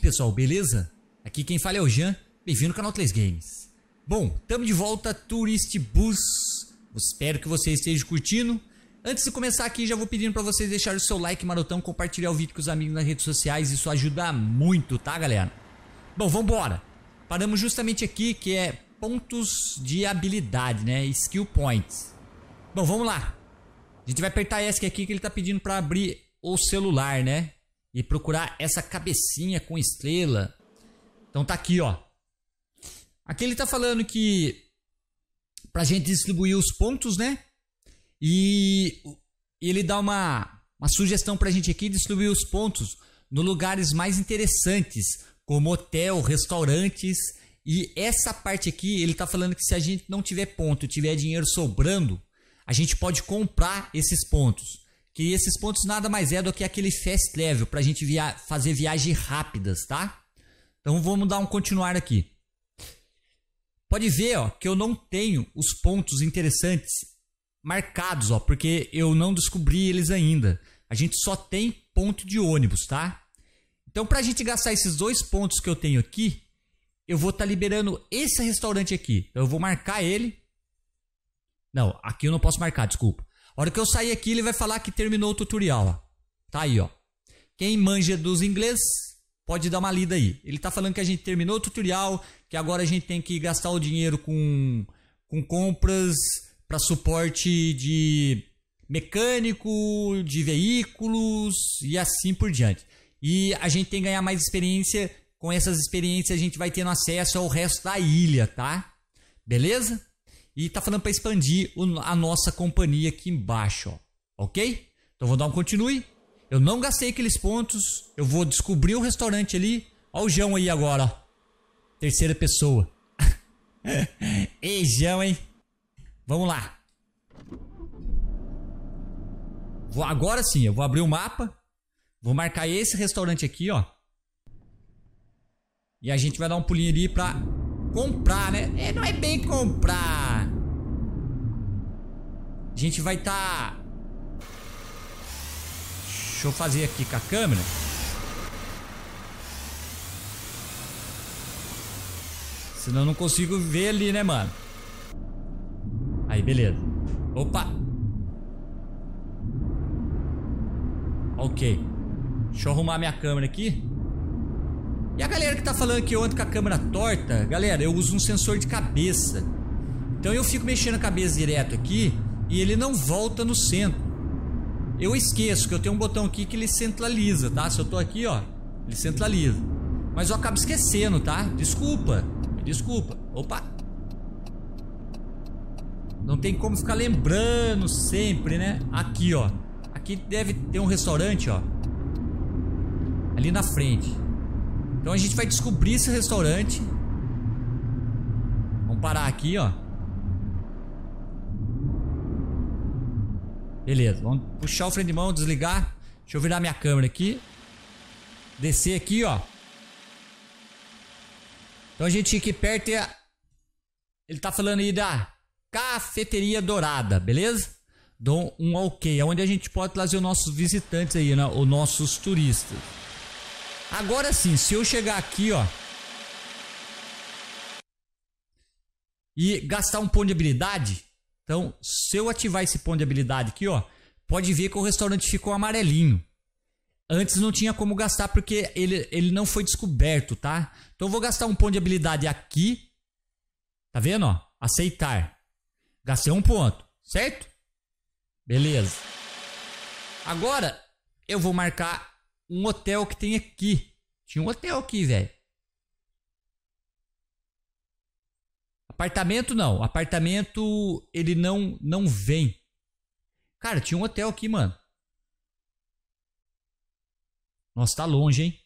pessoal, beleza? Aqui quem fala é o Jean, bem-vindo ao canal TLESGames. Bom, estamos de volta a Tourist Bus, espero que você esteja curtindo. Antes de começar aqui, já vou pedindo para vocês deixarem o seu like marotão, compartilhar o vídeo com os amigos nas redes sociais, isso ajuda muito, tá galera? Bom, vambora! Paramos justamente aqui, que é pontos de habilidade, né, skill points. Bom, vamos lá. A gente vai apertar ESC aqui que ele tá pedindo para abrir o celular, né? E procurar essa cabecinha com estrela. Então tá aqui, ó. Aqui ele tá falando que pra gente distribuir os pontos, né? E ele dá uma sugestão pra gente aqui, distribuir os pontos nos lugares mais interessantes, como hotel, restaurantes. E essa parte aqui, ele tá falando que se a gente não tiver ponto, tiver dinheiro sobrando, a gente pode comprar esses pontos. Que esses pontos nada mais é do que aquele fast travel para a gente fazer viagens rápidas, tá? Então vamos dar um continuar aqui. Pode ver, ó, que eu não tenho os pontos interessantes marcados, ó, porque eu não descobri eles ainda. A gente só tem ponto de ônibus, tá? Então para a gente gastar esses dois pontos que eu tenho aqui, eu vou estar liberando esse restaurante aqui. Então eu vou marcar ele. Não, aqui eu não posso marcar, desculpa. A hora que eu sair aqui, ele vai falar que terminou o tutorial, ó. Tá aí, ó. Quem manja dos inglês, pode dar uma lida aí. Ele tá falando que a gente terminou o tutorial, que agora a gente tem que gastar o dinheiro com compras para suporte de mecânico, de veículos e assim por diante. E a gente tem que ganhar mais experiência. Com essas experiências, a gente vai tendo acesso ao resto da ilha, tá? Beleza? E tá falando para expandir a nossa companhia aqui embaixo, ó. Ok? Então vou dar um continue. Eu não gastei aqueles pontos. Eu vou descobrir o restaurante ali. Ó o João aí agora, ó. Terceira pessoa. Ei, João, hein? Vamos lá. Agora sim, eu vou abrir o mapa. Vou marcar esse restaurante aqui, ó. E a gente vai dar um pulinho ali pra comprar, né? É, não é bem comprar. A gente vai tá... Deixa eu fazer aqui com a câmera. Senão eu não consigo ver ali, né, mano? Aí, beleza. Opa. Ok. Deixa eu arrumar minha câmera aqui. E a galera que tá falando que eu ando com a câmera torta, galera, eu uso um sensor de cabeça. Então eu fico mexendo a cabeça direto aqui e ele não volta no centro. Eu esqueço que eu tenho um botão aqui que ele centraliza, tá? Se eu tô aqui, ó, ele centraliza. Mas eu acabo esquecendo, tá? Desculpa, desculpa. Opa! Não tem como ficar lembrando sempre, né? Aqui, ó. Aqui deve ter um restaurante, ó. Ali na frente. Então a gente vai descobrir esse restaurante. Vamos parar aqui, ó. Beleza, vamos puxar o freio de mão, desligar. Deixa eu virar minha câmera aqui. Descer aqui, ó. Então a gente aqui perto é... Ele tá falando aí da Cafeteria Dourada, beleza? Dou um ok, é onde a gente pode trazer os nossos visitantes aí, né? Os nossos turistas. Agora sim, se eu chegar aqui, ó, e gastar um ponto de habilidade, então se eu ativar esse ponto de habilidade aqui, ó, pode ver que o restaurante ficou amarelinho. Antes não tinha como gastar porque ele não foi descoberto, tá? Então eu vou gastar um ponto de habilidade aqui, tá vendo, ó? Aceitar. Gastei um ponto, certo? Beleza. Agora eu vou marcar um hotel que tem aqui. Tinha um hotel aqui, velho. Apartamento não. Apartamento ele não vem. Cara, tinha um hotel aqui, mano. Nossa, tá longe, hein?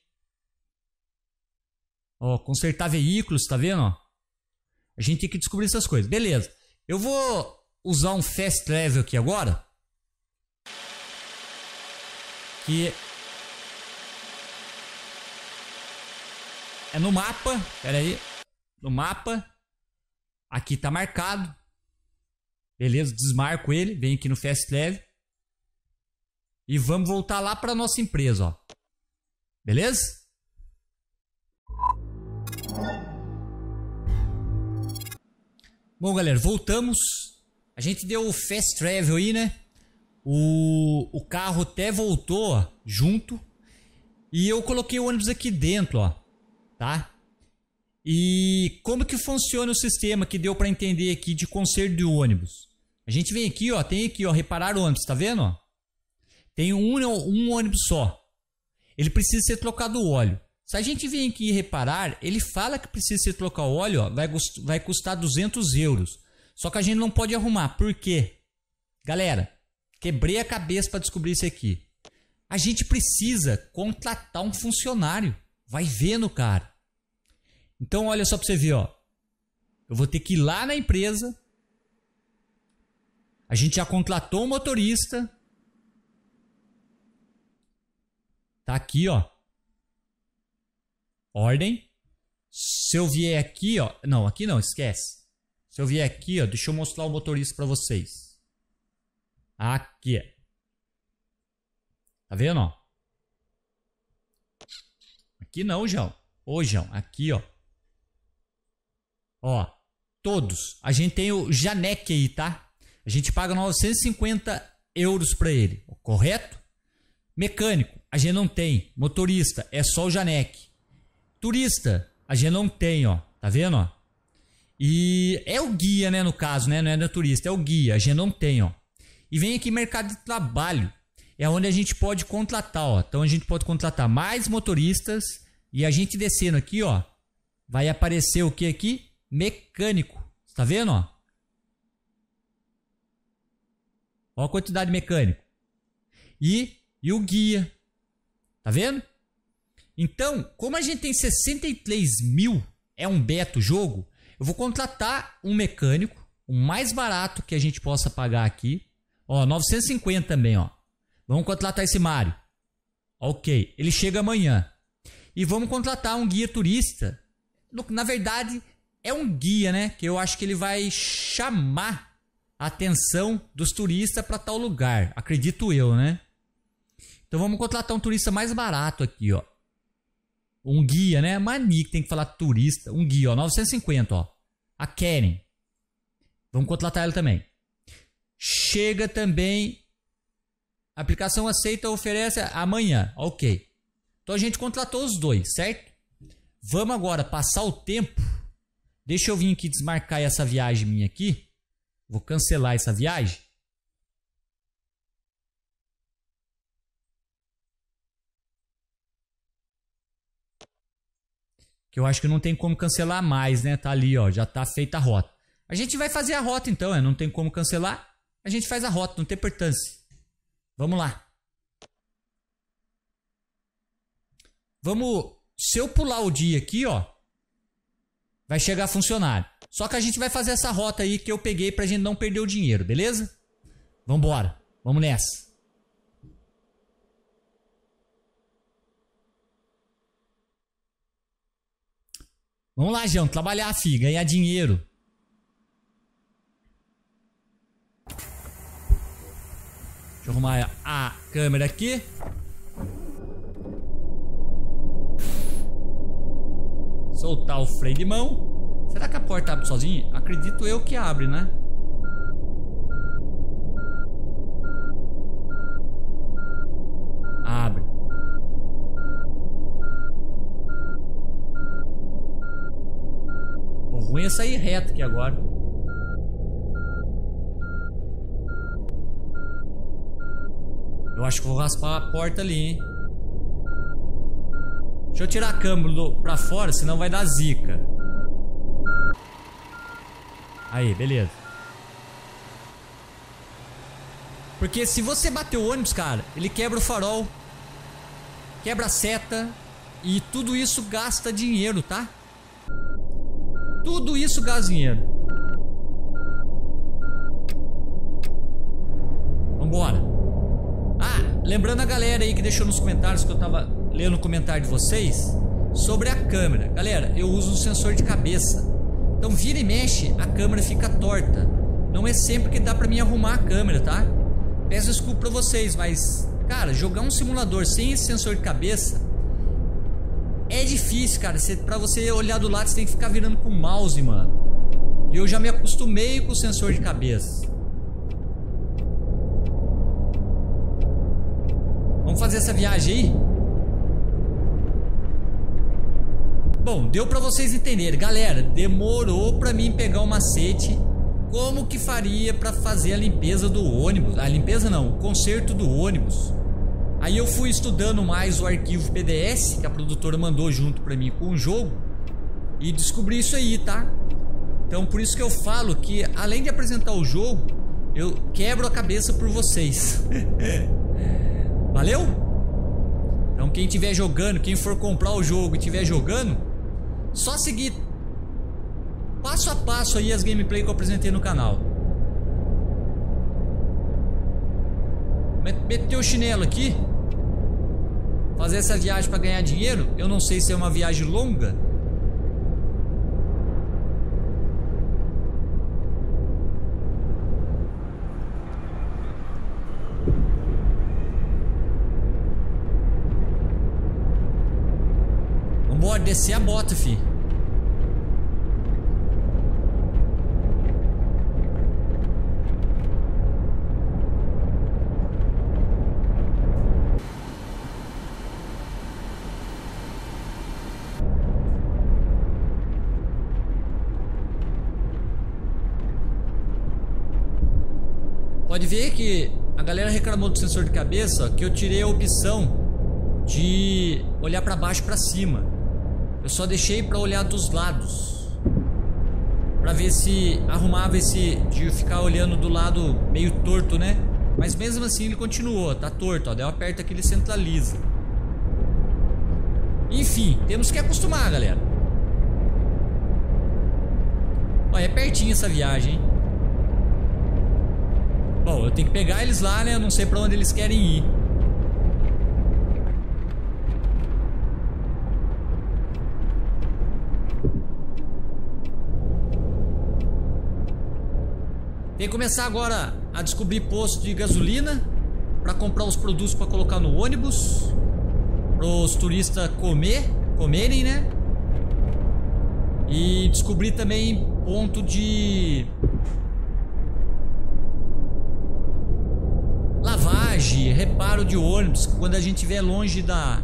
Ó, consertar veículos, tá vendo, ó? A gente tem que descobrir essas coisas. Beleza. Eu vou usar um fast travel aqui agora. Que... é no mapa, pera aí, no mapa, aqui tá marcado, beleza, desmarco ele, vem aqui no Fast Travel e vamos voltar lá pra nossa empresa, ó, beleza? Bom, galera, voltamos. A gente deu o fast travel aí, né? O carro até voltou, ó, junto. E eu coloquei o ônibus aqui dentro, ó, tá? E como que funciona o sistema que deu para entender aqui de conserto de ônibus? A gente vem aqui, ó, tem aqui, ó, reparar o ônibus, tá vendo, ó? Tem um ônibus só. Ele precisa ser trocado o óleo. Se a gente vem aqui e reparar, ele fala que precisa ser trocado o óleo, ó, vai custar 200 euros. Só que a gente não pode arrumar. Por quê? Galera, quebrei a cabeça para descobrir isso aqui. A gente precisa contratar um funcionário. Vai vendo, cara. Então, olha só para você ver, ó. Eu vou ter que ir lá na empresa. A gente já contratou um motorista. Tá aqui, ó. Ordem. Se eu vier aqui, ó. Não, aqui não, esquece. Se eu vier aqui, ó. Deixa eu mostrar o motorista pra vocês. Aqui. Tá vendo, ó? Aqui não, João. Ô, João. Aqui, ó. Ó. Todos. A gente tem o Janek aí, tá? A gente paga 950 euros pra ele. Correto? Mecânico, a gente não tem. Motorista, é só o Janek. Turista, a gente não tem, ó. Tá vendo, ó? E é o guia, né, no caso, né? Não é do turista, é o guia. A gente não tem, ó. E vem aqui mercado de trabalho. É onde a gente pode contratar, ó. Então a gente pode contratar mais motoristas. E a gente descendo aqui, ó. Vai aparecer o que aqui? Mecânico. Tá vendo, ó? Ó a quantidade de mecânico. E o guia. Tá vendo? Então, como a gente tem 63 mil, é um beta o jogo, eu vou contratar um mecânico, o mais barato que a gente possa pagar aqui. Ó, 950 também, ó. Vamos contratar esse Mário. Ok, ele chega amanhã. E vamos contratar um guia turista. Na verdade, é um guia, né? Que eu acho que ele vai chamar a atenção dos turistas para tal lugar. Acredito eu, né? Então vamos contratar um turista mais barato aqui, ó. Um guia, né? Mani que tem que falar turista. Um guia, ó. 950, ó. A Karen. Vamos contratar ela também. Chega também. A aplicação aceita oferece amanhã. Ok. Então a gente contratou os dois, certo? Vamos agora passar o tempo. Deixa eu vir aqui desmarcar essa viagem minha aqui. Vou cancelar essa viagem. Que eu acho que não tem como cancelar mais, né? Tá ali, ó. Já tá feita a rota. A gente vai fazer a rota, então, né? Não tem como cancelar. A gente faz a rota, não tem importância. Vamos lá. Vamos... Se eu pular o dia aqui, ó. Vai chegar funcionário. Só que a gente vai fazer essa rota aí que eu peguei pra gente não perder o dinheiro, beleza? Vambora. Vamos nessa. Vamos lá, João, trabalhar, filho, ganhar dinheiro. Deixa eu arrumar a câmera aqui. Soltar o freio de mão. Será que a porta abre sozinha? Acredito eu que abre, né? Abre. Vou sair reto aqui agora. Eu acho que vou raspar a porta ali, hein? Deixa eu tirar a câmera pra fora, senão vai dar zica. Aí, beleza. Porque se você bater o ônibus, cara, ele quebra o farol, quebra a seta. E tudo isso gasta dinheiro, tá? Tudo isso, gazinheiro. Vambora. Ah, lembrando a galera aí que deixou nos comentários, que eu tava lendo o comentário de vocês, sobre a câmera. Galera, eu uso um sensor de cabeça. Então vira e mexe, a câmera fica torta. Não é sempre que dá pra mim arrumar a câmera, tá? Peço desculpa pra vocês, mas, cara, jogar um simulador sem esse sensor de cabeça É difícil, cara. Pra você olhar do lado, você tem que ficar virando com o mouse, mano. E eu já me acostumei com o sensor de cabeça. Vamos fazer essa viagem aí? Bom, deu pra vocês entenderem. Galera, demorou pra mim pegar o macete. Como que faria pra fazer a limpeza do ônibus? A limpeza não, o conserto do ônibus. Aí eu fui estudando mais o arquivo PDS que a produtora mandou junto pra mim com o jogo e descobri isso aí, tá? Então por isso que eu falo que além de apresentar o jogo, eu quebro a cabeça por vocês. Valeu? Então quem tiver jogando, quem for comprar o jogo e tiver jogando, só seguir passo a passo aí as gameplay que eu apresentei no canal. Meter o chinelo aqui, fazer essa viagem para ganhar dinheiro. Eu não sei se é uma viagem longa. Vambora, descer a bota, fi. Pode ver que a galera reclamou do sensor de cabeça, ó, que eu tirei a opção de olhar para baixo e para cima. Eu só deixei para olhar dos lados, para ver se arrumava esse de ficar olhando do lado meio torto, né? Mas mesmo assim ele continuou, tá torto, ó. Daí eu aperto aqui, ele centraliza. Enfim, temos que acostumar, galera. Olha, é pertinho essa viagem, hein? Bom, eu tenho que pegar eles lá, né? Eu não sei pra onde eles querem ir. Tem que começar agora a descobrir posto de gasolina pra comprar os produtos pra colocar no ônibus, pros turistas comerem, né? E descobrir também ponto de... reparo de ônibus, quando a gente estiver longe da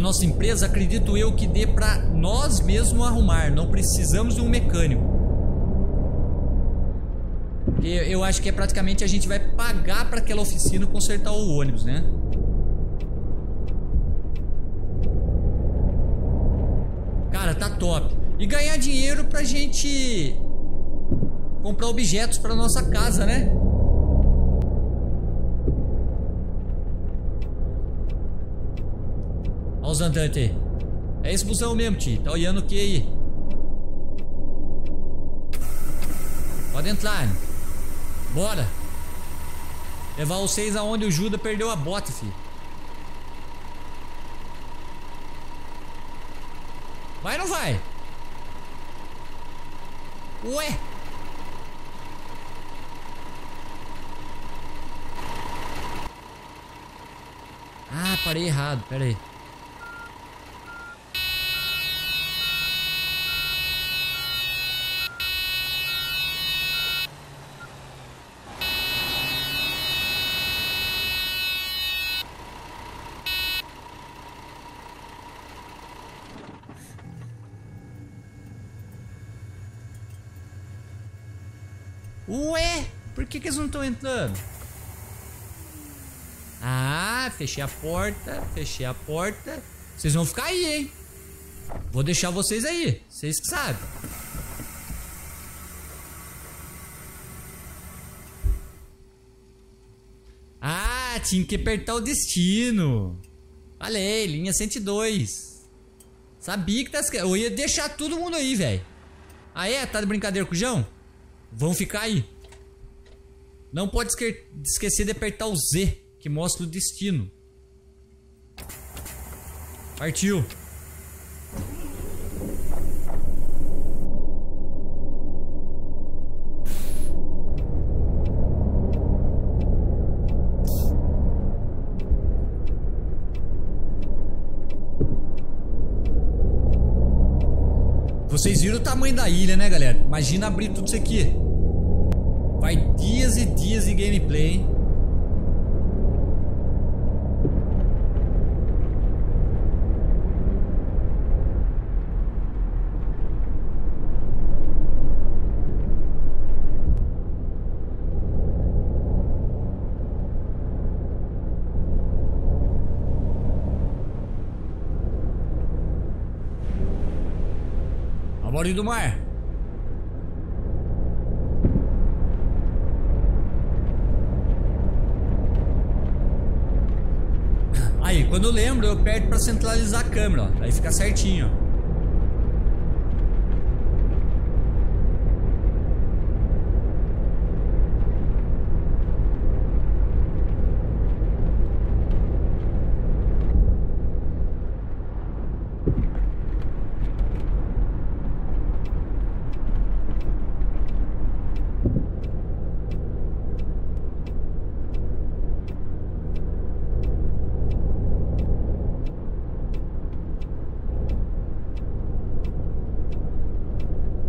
nossa empresa, acredito eu que dê para nós mesmos arrumar, não precisamos de um mecânico. Eu acho que é praticamente a gente vai pagar para aquela oficina consertar o ônibus, né? Cara, tá top. E ganhar dinheiro pra gente comprar objetos para nossa casa, né? Olha os andantes aí. É esse busão mesmo, tio. Tá olhando o que aí? Pode entrar, né? Bora. Levar vocês aonde o Judas perdeu a bota, filho. Vai ou não vai? Ué? Ah, parei errado. Pera aí. Ué, por que eles não estão entrando? Ah, fechei a porta, fechei a porta. Vocês vão ficar aí, hein? Vou deixar vocês aí, vocês que sabem. Ah, tinha que apertar o destino. Falei, linha 102. Sabia que eu ia deixar todo mundo aí, velho. Ah é? Tá de brincadeira com o João? Vão ficar aí. Não pode esquecer de apertar o Z, que mostra o destino. Partiu. Vocês viram o tamanho da ilha, né, galera? Imagina abrir tudo isso aqui. Vai dias e dias de gameplay, hein? Bora do mar. Aí, quando eu lembro, eu aperto pra centralizar a câmera, ó. Aí fica certinho.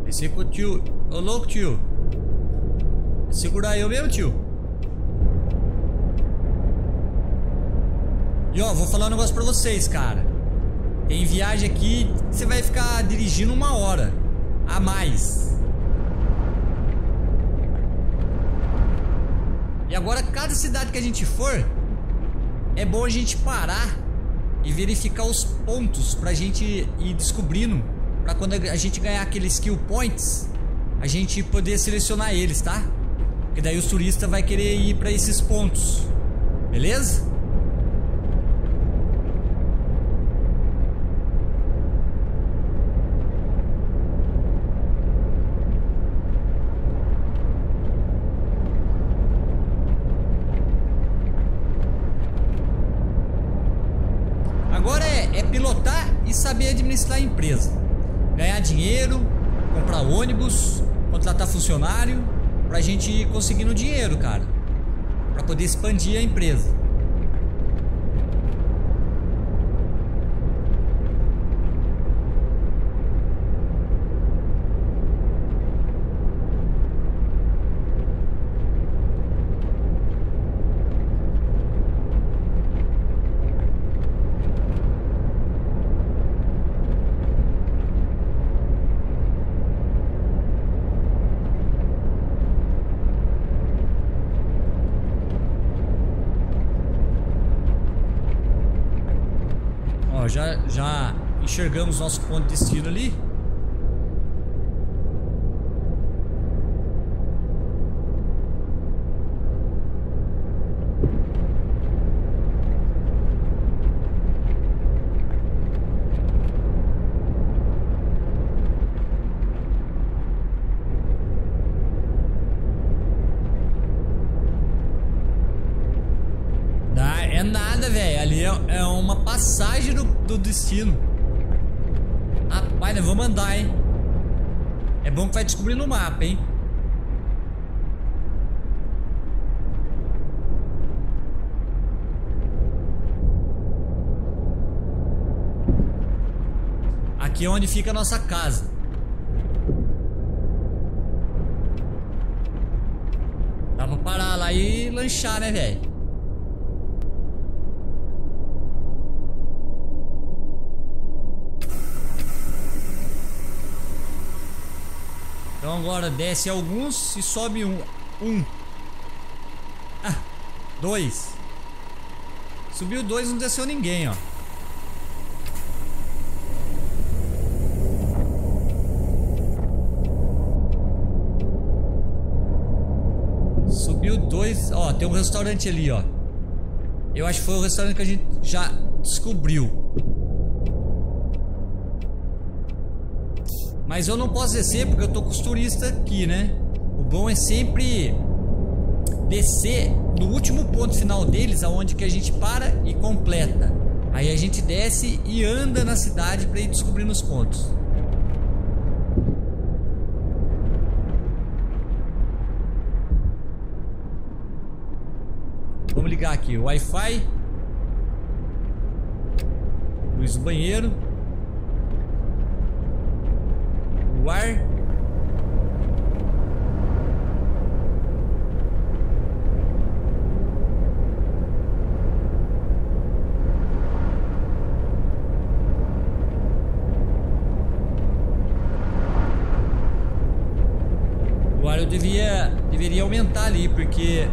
Esse com o tio. Ô louco, tio. Segura eu mesmo, tio. E ó, vou falar um negócio pra vocês, cara. Em viagem aqui, você vai ficar dirigindo uma hora a mais. E agora, cada cidade que a gente for, é bom a gente parar e verificar os pontos pra gente ir descobrindo. Pra quando a gente ganhar aqueles skill points, a gente poder selecionar eles, tá? Porque daí os turistas vai querer ir pra esses pontos. Beleza? Agora é pilotar e saber administrar a empresa. Ganhar dinheiro, comprar ônibus, contratar funcionário, pra gente ir conseguindo dinheiro, cara, pra poder expandir a empresa. Já enxergamos nosso ponto de destino ali. É nada, velho. Ali é uma passagem do destino. Rapaz, nós vamos andar, hein? É bom que vai descobrir no mapa, hein? Aqui é onde fica a nossa casa. Dá pra parar lá e lanchar, né, velho? Então agora desce alguns e sobe um. Dois. Subiu dois, não desceu ninguém, ó. Subiu dois. Ó, tem um restaurante ali, ó. Eu acho que foi o restaurante que a gente já descobriu. Mas eu não posso descer porque eu tô com os turistas aqui, né? O bom é sempre descer no último ponto final deles, aonde que a gente para e completa. Aí a gente desce e anda na cidade para ir descobrindo os pontos. Vamos ligar aqui o Wi-Fi, luz do banheiro. ar. O ar eu deveria aumentar ali, porque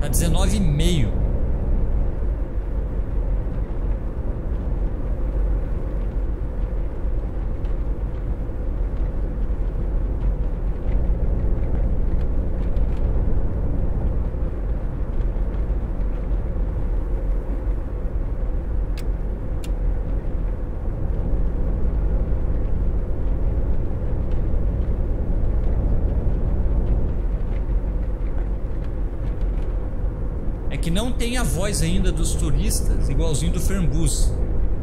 tá 19,5. Que não tem a voz ainda dos turistas, igualzinho do Fernbus,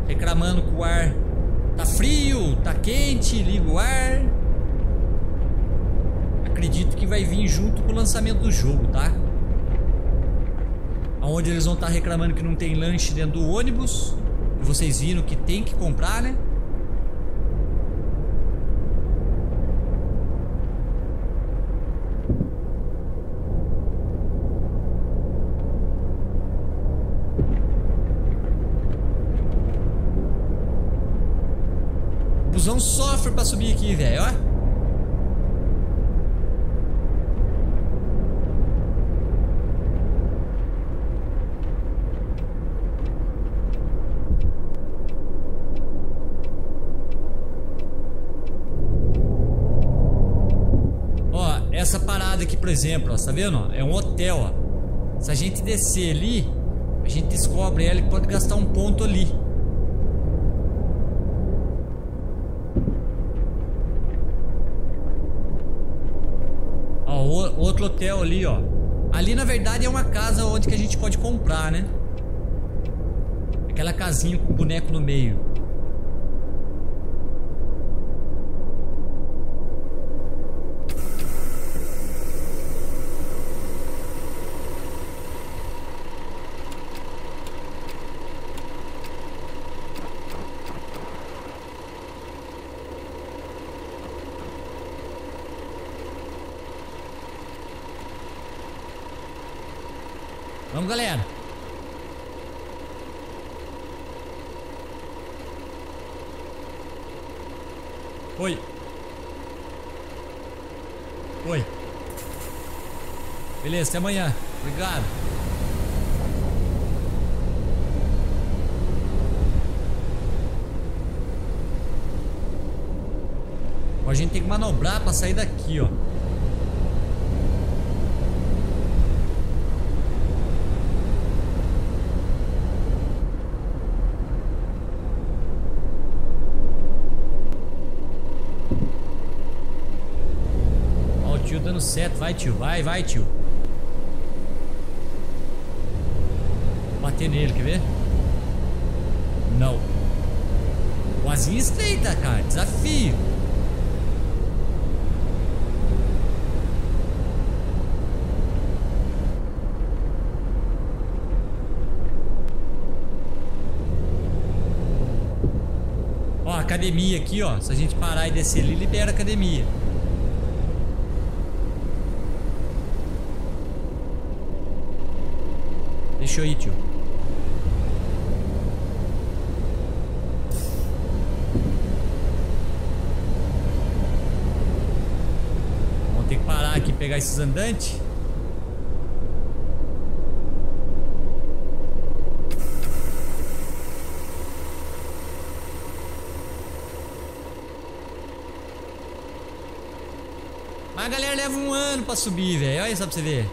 reclamando que o ar tá frio, tá quente, liga o ar. Acredito que vai vir junto com o lançamento do jogo, tá? Aonde eles vão estar reclamando que não tem lanche dentro do ônibus, e vocês viram que tem que comprar, né? O busão sofre pra subir aqui, velho, ó. Ó, essa parada aqui, por exemplo, ó, tá vendo? Ó? É um hotel, ó. Se a gente descer ali, a gente descobre ela e pode gastar um ponto ali. Outro hotel ali, ó. Ali na verdade é uma casa onde que a gente pode comprar, né? Aquela casinha com o boneco no meio. Vamos, galera. Oi. Oi. Beleza, até amanhã. Obrigado. A gente tem que manobrar pra sair daqui, ó. Dando certo, vai tio, vai tio. Bater nele, quer ver? Não. O asinho estreita, cara, desafio. Ó, a academia aqui, ó. Se a gente parar e descer ali, libera a academia. Deixa eu ir, tio. Vamos ter que parar aqui e pegar esses andantes. A galera leva um ano pra subir, velho. Olha aí só pra você ver.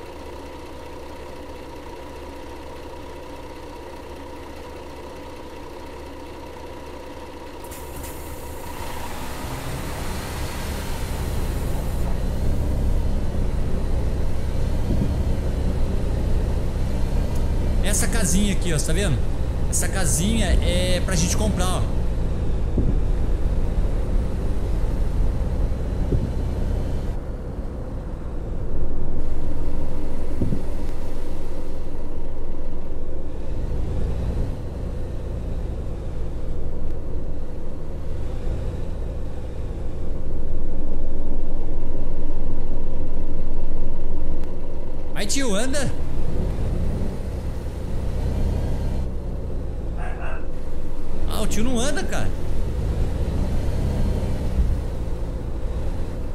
Essa casinha aqui, ó, tá vendo? Essa casinha é pra gente comprar, ó. Vai, tio, anda. Ah, o tio não anda, cara.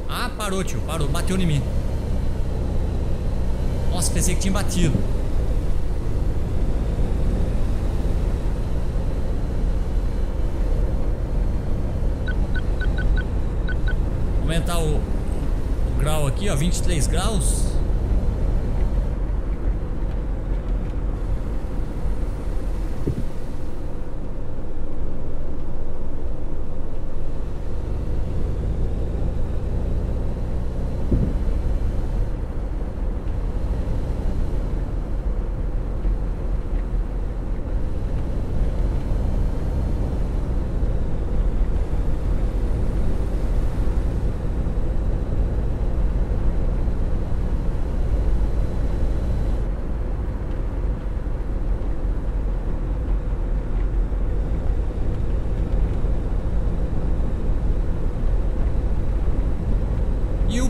Ah, parou, tio, parou, bateu em mim. Nossa, pensei que tinha batido. Vou aumentar o grau aqui, ó, 23 graus.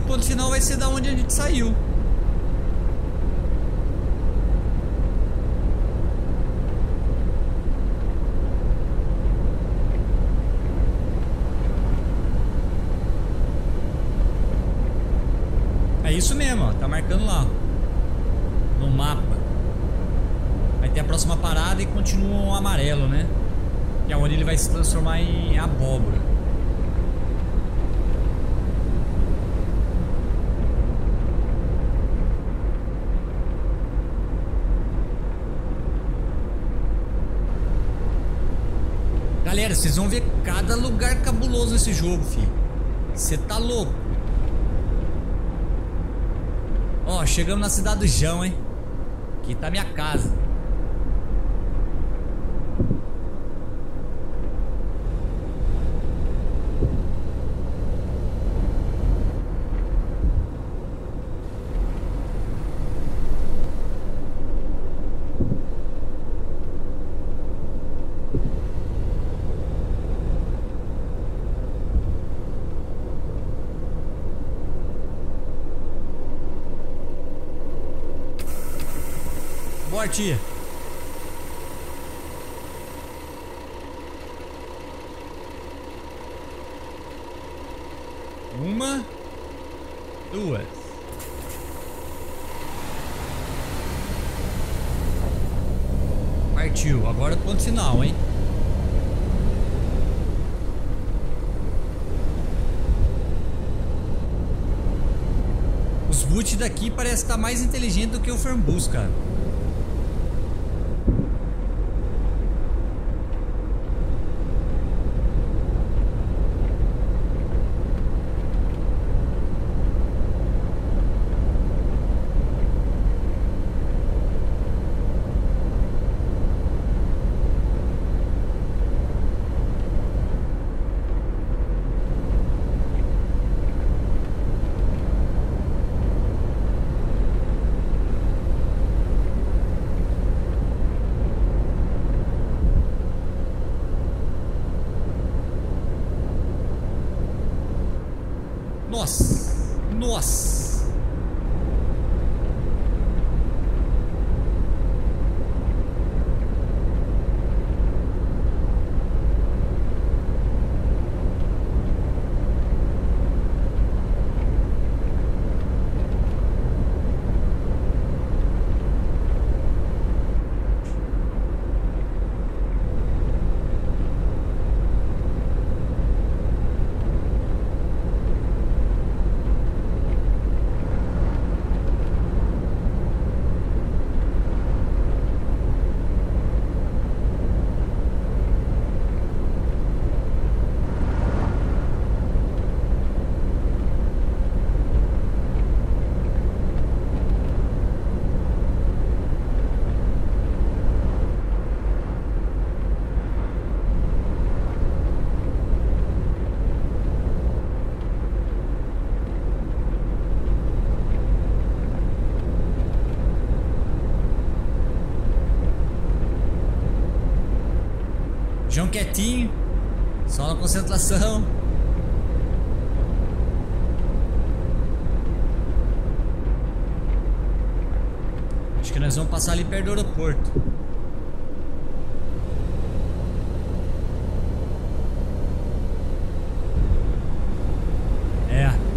O final vai ser da onde a gente saiu. É isso mesmo, ó, tá marcando lá no mapa. Vai ter a próxima parada e continua o amarelo, né? Que é onde ele vai se transformar em abóbora. Galera, vocês vão ver cada lugar cabuloso nesse jogo, filho. Você tá louco. Ó, chegamos na cidade do Jão, hein. Aqui tá minha casa. Tia. Uma, duas. Partiu, agora ponto final, hein? Os boot daqui parece estar mais inteligente do que o Fernbus, cara. Nossa, nossa. João quietinho, só na concentração. Nós vamos passar ali perto do aeroporto. É.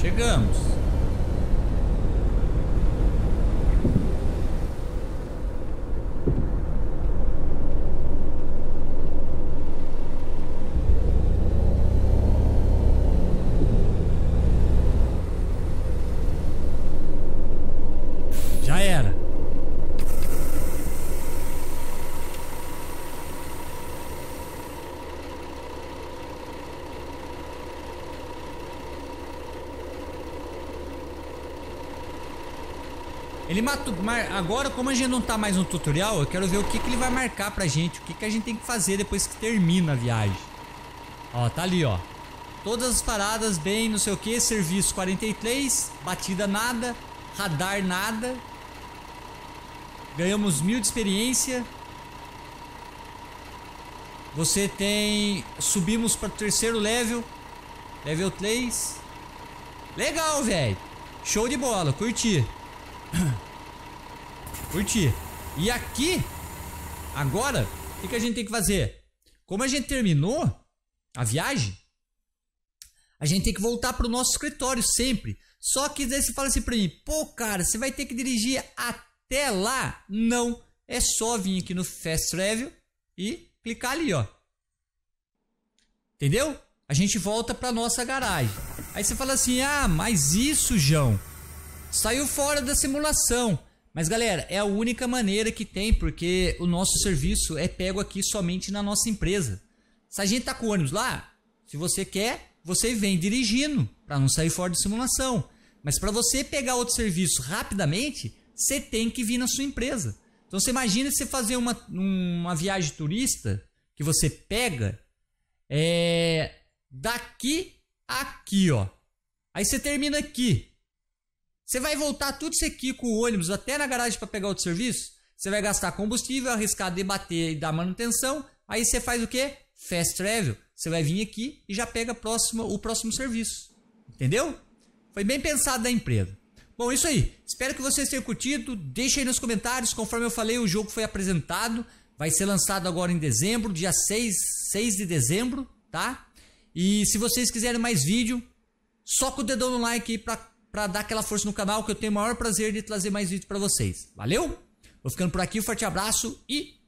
Chegamos. Já era. Ele matou. Agora, como a gente não tá mais no tutorial, eu quero ver o que, que ele vai marcar pra gente. O que, que a gente tem que fazer depois que termina a viagem. Ó, tá ali, ó. Todas as paradas, bem, não sei o que. Serviço 43, batida nada, radar nada. Ganhamos 1000 de experiência. Você tem... Subimos para o terceiro level. Level 3. Legal, velho. Show de bola, curti. Curti. E aqui, agora, o que, que a gente tem que fazer? Como a gente terminou a viagem, a gente tem que voltar para o nosso escritório sempre. Só que daí você fala assim para mim: pô, cara, você vai ter que dirigir até lá? Não, é só vir aqui no Fast Travel e clicar ali, ó. Entendeu? A gente volta para nossa garagem. Aí você fala assim: ah, mas isso, João, saiu fora da simulação. Mas galera, é a única maneira que tem, porque o nosso serviço é pego aqui somente na nossa empresa. Se a gente tá com o ônibus lá, se você quer, você vem dirigindo, para não sair fora da simulação. Mas para você pegar outro serviço rapidamente, você tem que vir na sua empresa. Então você imagina você fazer uma viagem turista, que você pega daqui a aqui, ó. Aí você termina aqui. Você vai voltar tudo isso aqui com o ônibus até na garagem para pegar outro serviço? Você vai gastar combustível, arriscar debater e dar manutenção. Aí você faz o quê? Fast Travel. Você vai vir aqui e já pega o próximo serviço. Entendeu? Foi bem pensado da empresa. Bom, isso aí. Espero que vocês tenham curtido. Deixa aí nos comentários. Conforme eu falei, o jogo foi apresentado. Vai ser lançado agora em dezembro, dia 6 de dezembro, tá? E se vocês quiserem mais vídeo, soca o dedão no like aí para dar aquela força no canal, que eu tenho o maior prazer de trazer mais vídeos para vocês. Valeu? Vou ficando por aqui, um forte abraço e